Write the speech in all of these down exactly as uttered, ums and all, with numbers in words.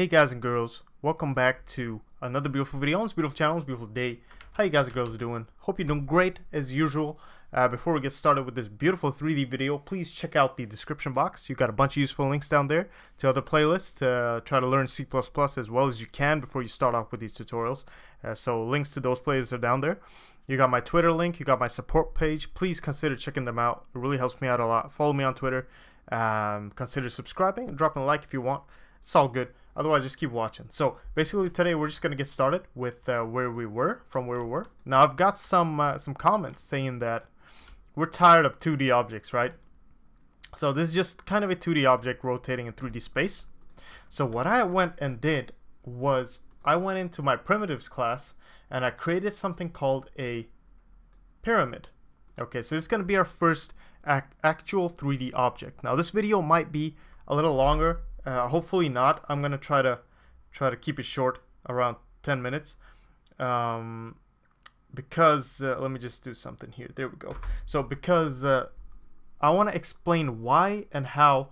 Hey guys and girls, welcome back to another beautiful video on this beautiful channel, this beautiful day. How you guys and girls doing? Hope you're doing great as usual. Uh, before we get started with this beautiful three D video, please check out the description box. You've got a bunch of useful links down there to other playlists to uh, try to learn C plus plus as well as you can before you start off with these tutorials. Uh, so links to those playlists are down there. You got my Twitter link, you got my support page. Please consider checking them out. It really helps me out a lot. Follow me on Twitter. Um, consider subscribing and dropping a like if you want. It's all good. Otherwise, just keep watching. So basically today we're just going to get started with uh, where we were, from where we were. Now I've got some uh, some comments saying that we're tired of two D objects, right? So this is just kind of a two D object rotating in three D space. So what I went and did was I went into my primitives class and I created something called a pyramid. Okay, so this is going to be our first ac actual three D object. Now this video might be a little longer. Uh, hopefully not. I'm gonna try to try to keep it short, around ten minutes, um, because uh, let me just do something here. There we go. So because uh, I want to explain why and how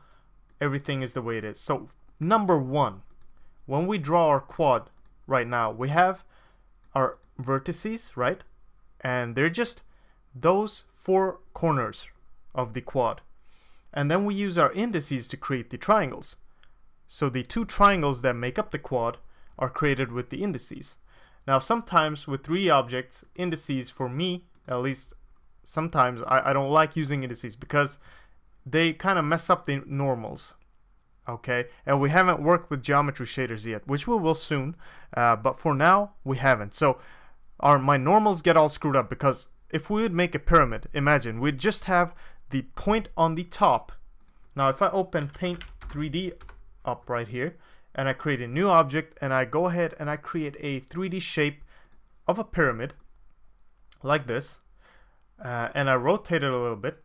everything is the way it is. So number one, when we draw our quad right now, we have our vertices, right? And they're just those four corners of the quad, and then we use our indices to create the triangles. So the two triangles that make up the quad are created with the indices. Now sometimes with three D objects, indices for me, at least sometimes, I, I don't like using indices because they kind of mess up the normals. Okay, and we haven't worked with geometry shaders yet, which we will soon, uh, but for now we haven't. So our my normals get all screwed up because if we would make a pyramid, imagine, we'd just have the point on the top. Now if I open Paint three D up right here and I create a new object and I go ahead and I create a three D shape of a pyramid like this, uh, and I rotate it a little bit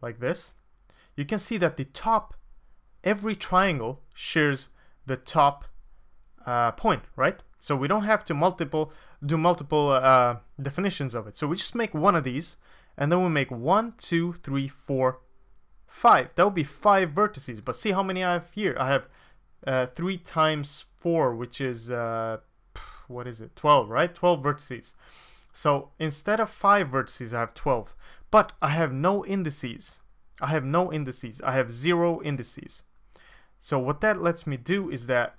like this, you can see that the top, every triangle shares the top uh, point, right? So we don't have to multiple do multiple uh, definitions of it. So we just make one of these and then we make one, two, three, four, five. That would be five vertices, but see how many I have here. I have uh, three times four, which is uh, what is it, twelve, right? twelve vertices. So instead of five vertices I have twelve, but I have no indices. I have no indices. I have zero indices. So what that lets me do is that,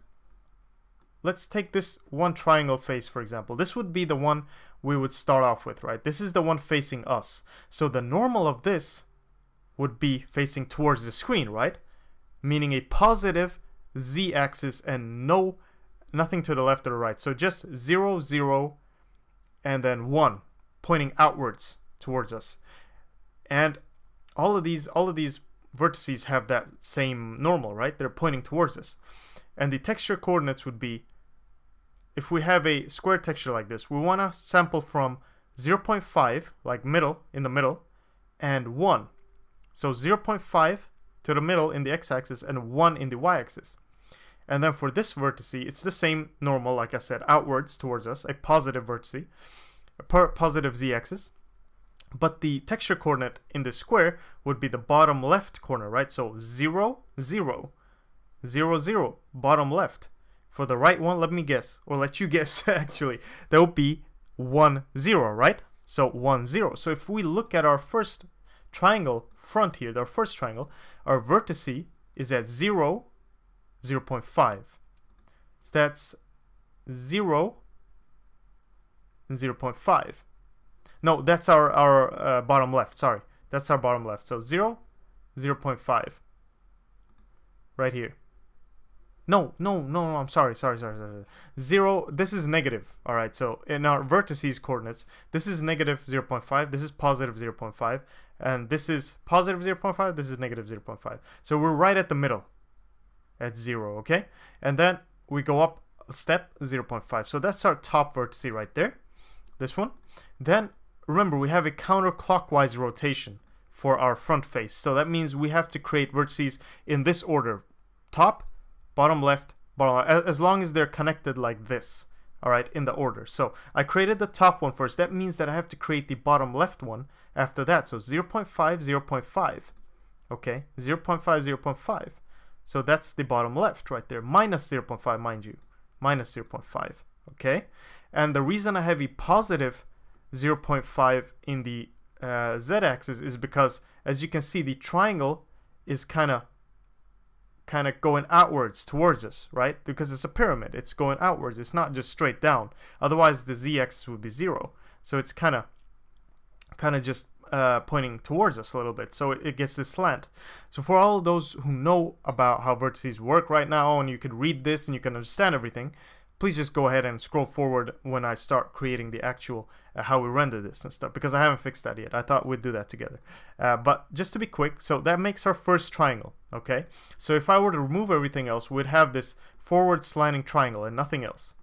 let's take this one triangle face for example. This would be the one we would start off with, right? This is the one facing us. So the normal of this would be facing towards the screen, right? Meaning a positive z-axis and no nothing to the left or right. So just zero, zero, and then one pointing outwards towards us. And all of these all of these vertices have that same normal, right? They're pointing towards us. And the texture coordinates would be, if we have a square texture like this, we want to sample from zero point five, like middle, in the middle, and one. So zero point five to the middle in the x-axis and one in the y-axis. And then for this vertex, it's the same normal, like I said, outwards towards us, a positive vertex, a positive z-axis. But the texture coordinate in the square would be the bottom left corner, right? So zero, zero, zero, zero, bottom left. For the right one, let me guess, or let you guess actually, that would be one, zero, right? So one, zero. So if we look at our first triangle front here, our first triangle, our vertice is at zero, zero point five. So that's zero and zero point five. No, that's our, our uh, bottom left, sorry. That's our bottom left. So zero, zero point five. Right here. No, no, no, no, I'm sorry, sorry, sorry, sorry. Zero, this is negative, all right? So in our vertices coordinates, this is negative zero point five, this is positive zero point five, and this is positive zero point five, this is negative zero point five. So we're right at the middle, at zero, okay? And then we go up a step, zero point five. So that's our top vertice right there, this one. Then, remember, we have a counterclockwise rotation for our front face. So that means we have to create vertices in this order, top, bottom left, bottom left, as long as they're connected like this, all right, in the order. So I created the top one first. That means that I have to create the bottom left one after that. So zero point five, zero point five, okay, zero point five, zero point five, So that's the bottom left right there, minus zero point five, mind you, minus zero point five, okay? And the reason I have a positive zero point five in the uh, z-axis is because, as you can see, the triangle is kind of kind of going outwards towards us, right? Because it's a pyramid, it's going outwards, it's not just straight down. Otherwise, the z-axis would be zero. So it's kind of kind of just uh, pointing towards us a little bit, so it, it gets this slant. So for all of those who know about how vertices work right now, and you could read this and you can understand everything, please just go ahead and scroll forward when I start creating the actual uh, how we render this and stuff, because I haven't fixed that yet. I thought we'd do that together. Uh, but just to be quick, so that makes our first triangle, okay? So if I were to remove everything else, we'd have this forward slanting triangle and nothing else,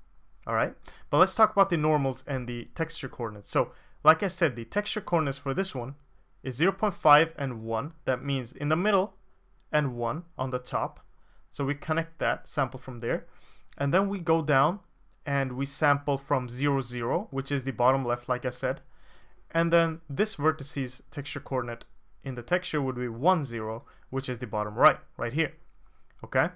all right? But let's talk about the normals and the texture coordinates. So like I said, the texture coordinates for this one is zero point five and one. That means in the middle and one on the top. So we connect that, sample from there. And then we go down and we sample from zero, zero, which is the bottom left, like I said. And then this vertices texture coordinate in the texture would be one, zero, which is the bottom right, right here, okay?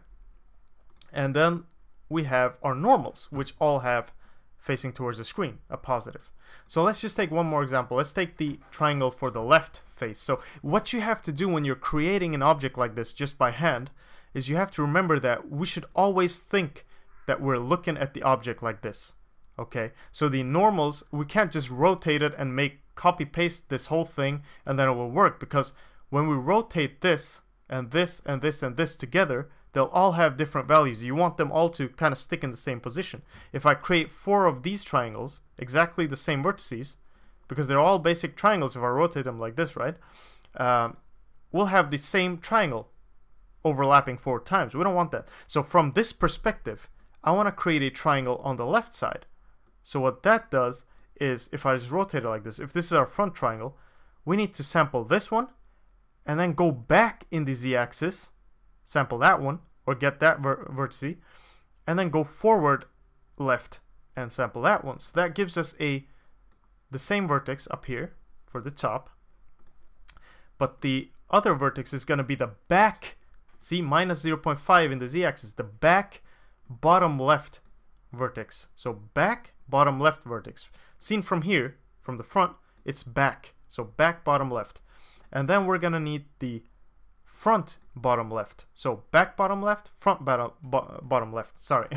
And then we have our normals, which all have facing towards the screen, a positive. So let's just take one more example. Let's take the triangle for the left face. So what you have to do when you're creating an object like this just by hand is you have to remember that we should always think that we're looking at the object like this, okay? So the normals, we can't just rotate it and make copy paste this whole thing and then it will work, because when we rotate this and this and this and this together, they'll all have different values. You want them all to kind of stick in the same position. If I create four of these triangles, exactly the same vertices, because they're all basic triangles if I rotate them like this, right? Um, we'll have the same triangle overlapping four times. We don't want that. So from this perspective, I want to create a triangle on the left side. So what that does is, if I just rotate it like this, if this is our front triangle, we need to sample this one and then go back in the z-axis, sample that one or get that ver vertice, and then go forward left and sample that one. So that gives us a the same vertex up here for the top, but the other vertex is going to be the back, see, minus zero point five in the z-axis, the back bottom left vertex. So back bottom left vertex, seen from here, from the front, it's back, so back bottom left. And then we're gonna need the front bottom left, so back bottom left, front bottom bo bottom left, sorry.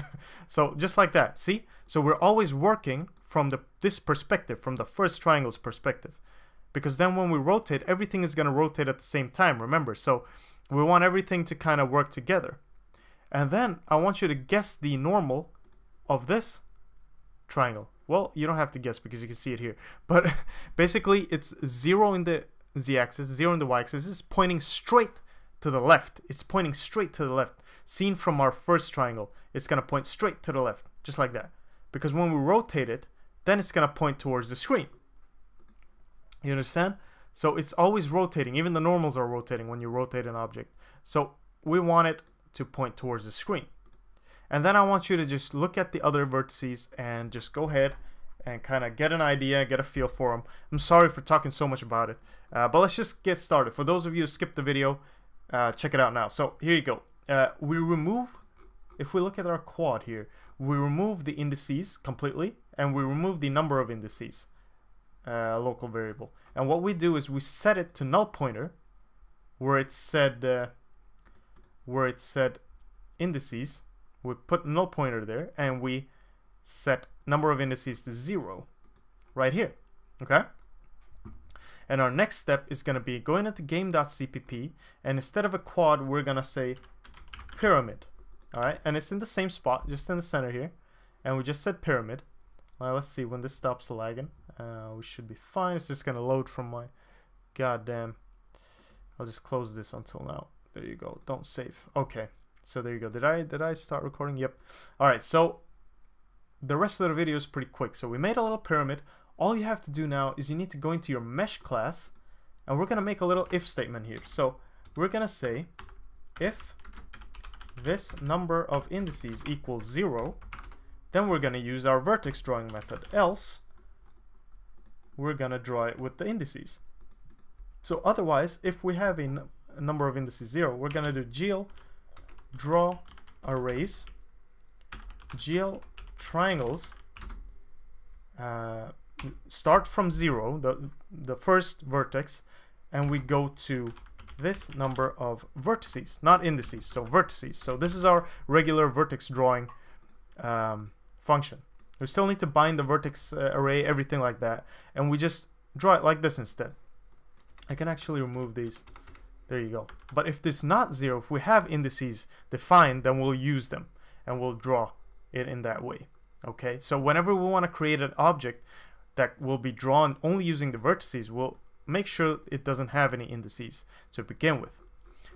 So just like that, see? So we're always working from the this perspective, from the first triangle's perspective, because then when we rotate, everything is gonna rotate at the same time, remember? So we want everything to kind of work together. And then I want you to guess the normal of this triangle. Well, you don't have to guess because you can see it here. But basically it's zero in the z-axis, zero in the y-axis. It's pointing straight to the left. It's pointing straight to the left. Seen from our first triangle, it's going to point straight to the left, just like that. Because when we rotate it, then it's going to point towards the screen. You understand? So it's always rotating. Even the normals are rotating when you rotate an object. So we want it to point towards the screen. And then I want you to just look at the other vertices and just go ahead and kind of get an idea, get a feel for them. I'm sorry for talking so much about it, uh, but let's just get started. For those of you who skipped the video, uh, check it out now. So here you go. Uh, we remove, if we look at our quad here, we remove the indices completely, and we remove the number of indices, uh, local variable. And what we do is we set it to null pointer, where it said uh, where it said indices, we put null pointer there, and we set number of indices to zero right here, okay? And our next step is gonna be going into game.cpp, and instead of a quad, we're gonna say pyramid, all right? And it's in the same spot, just in the center here, and we just said pyramid. Well, let's see when this stops lagging. Uh, we should be fine. It's just gonna load from my goddamn, I'll just close this until now. There you go, don't save. Okay, so there you go. Did I did I start recording? Yep. All right, so the rest of the video is pretty quick. So we made a little pyramid. All you have to do now is you need to go into your mesh class, and we're gonna make a little if statement here. So we're gonna say if this number of indices equals zero, then we're gonna use our vertex drawing method, else we're gonna draw it with the indices. So otherwise, if we have a number of indices zero, we're gonna do geo draw arrays, geo triangles, uh, start from zero, the, the first vertex, and we go to this number of vertices, not indices, so vertices. So this is our regular vertex drawing um, function. We still need to bind the vertex uh, array, everything like that, and we just draw it like this instead. I can actually remove these. There you go. But if it's not zero, if we have indices defined, then we'll use them and we'll draw it in that way. Okay, so whenever we want to create an object that will be drawn only using the vertices, we'll make sure it doesn't have any indices to begin with.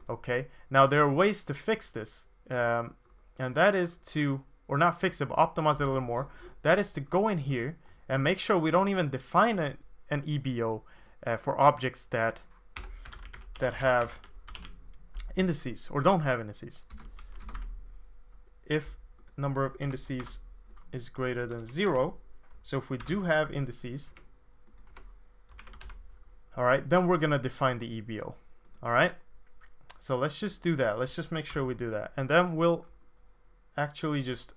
Okay, now there are ways to fix this, um, and that is to, or not fix it, but optimize it a little more. That is to go in here and make sure we don't even define an, an E B O uh, for objects that that have indices or don't have indices. If number of indices is greater than zero, so if we do have indices, all right, then we're gonna define the E B O. All right, so let's just do that. Let's just make sure we do that, and then we'll actually just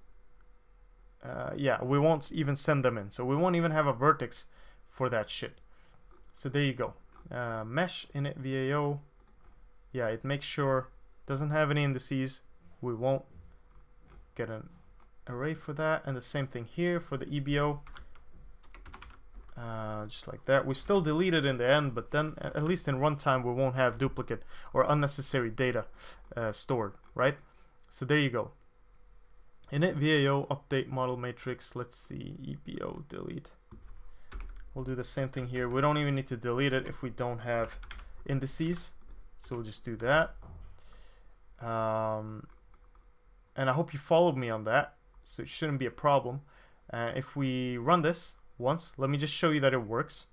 uh, yeah, we won't even send them in, so we won't even have a vertex for that shit. So there you go. Uh, mesh init V A O, yeah, it makes sure doesn't have any indices. We won't get an array for that, and the same thing here for the E B O, uh, just like that. We still delete it in the end, but then at least in runtime we won't have duplicate or unnecessary data uh, stored, right? So there you go. Init V A O, update model matrix, let's see, E B O delete. We'll do the same thing here. We don't even need to delete it if we don't have indices, so we'll just do that. Um, and I hope you followed me on that, so it shouldn't be a problem. Uh, if we run this once, let me just show you that it works.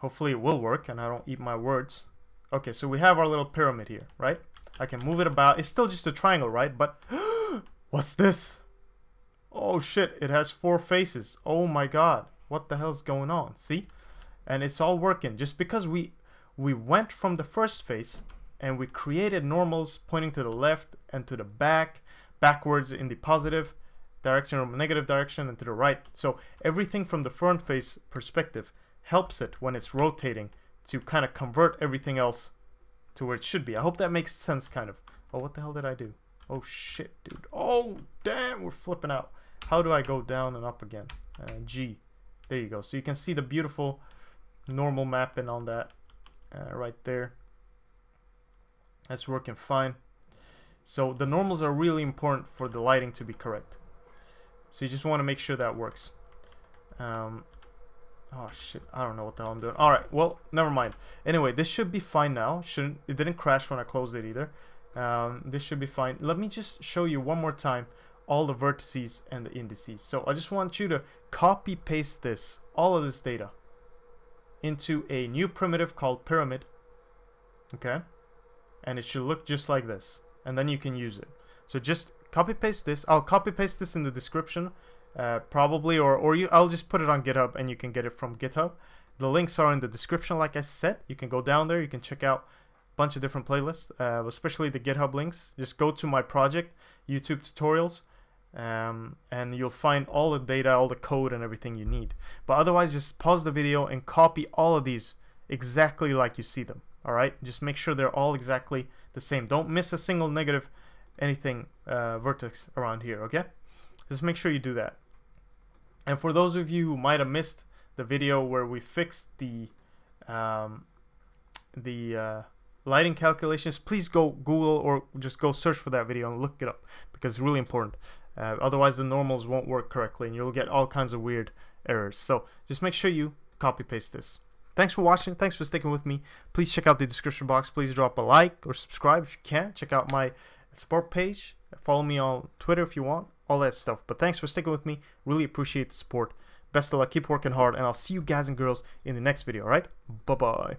Hopefully it will work and I don't eat my words. Okay, so we have our little pyramid here, right? I can move it about. It's still just a triangle, right? But what's this? Oh shit, it has four faces. Oh my god. What the hell's going on? See? And it's all working just because we we went from the first face and we created normals pointing to the left and to the back, backwards in the positive direction or negative direction, and to the right. So everything from the front face perspective helps it when it's rotating to kind of convert everything else to where it should be. I hope that makes sense, kind of. Oh, what the hell did I do? Oh shit, dude. Oh damn, we're flipping out. How do I go down and up again? Uh, G. There you go. So you can see the beautiful normal mapping on that uh, right there. That's working fine. So the normals are really important for the lighting to be correct. So you just want to make sure that works. Um, oh shit, I don't know what the hell I'm doing. All right, well, never mind. Anyway, this should be fine now. Shouldn't it didn't crash when I closed it either. Um, this should be fine. Let me just show you one more time all the vertices and the indices. So I just want you to copy paste this, all of this data, into a new primitive called pyramid. Okay, and it should look just like this, and then you can use it. So just copy paste this. I'll copy paste this in the description, uh, probably, or or you. I'll just put it on GitHub, and you can get it from GitHub. The links are in the description, like I said. You can go down there. You can check out a bunch of different playlists, uh, especially the GitHub links. Just go to my project, YouTube tutorials. Um, and you'll find all the data, all the code and everything you need. But otherwise, just pause the video and copy all of these exactly like you see them. All right, just make sure they're all exactly the same. Don't miss a single negative anything uh, vertex around here. Okay, just make sure you do that. And for those of you who might have missed the video where we fixed the um, the uh, lighting calculations, please go Google or just go search for that video and look it up, because it's really important. Uh, otherwise the normals won't work correctly and you'll get all kinds of weird errors. So just make sure you copy paste this. Thanks for watching. Thanks for sticking with me. Please check out the description box. Please drop a like or subscribe if you can. Check out my support page. Follow me on Twitter if you want. All that stuff. But thanks for sticking with me. Really appreciate the support. Best of luck. Keep working hard. And I'll see you guys and girls in the next video. All right? Bye-bye.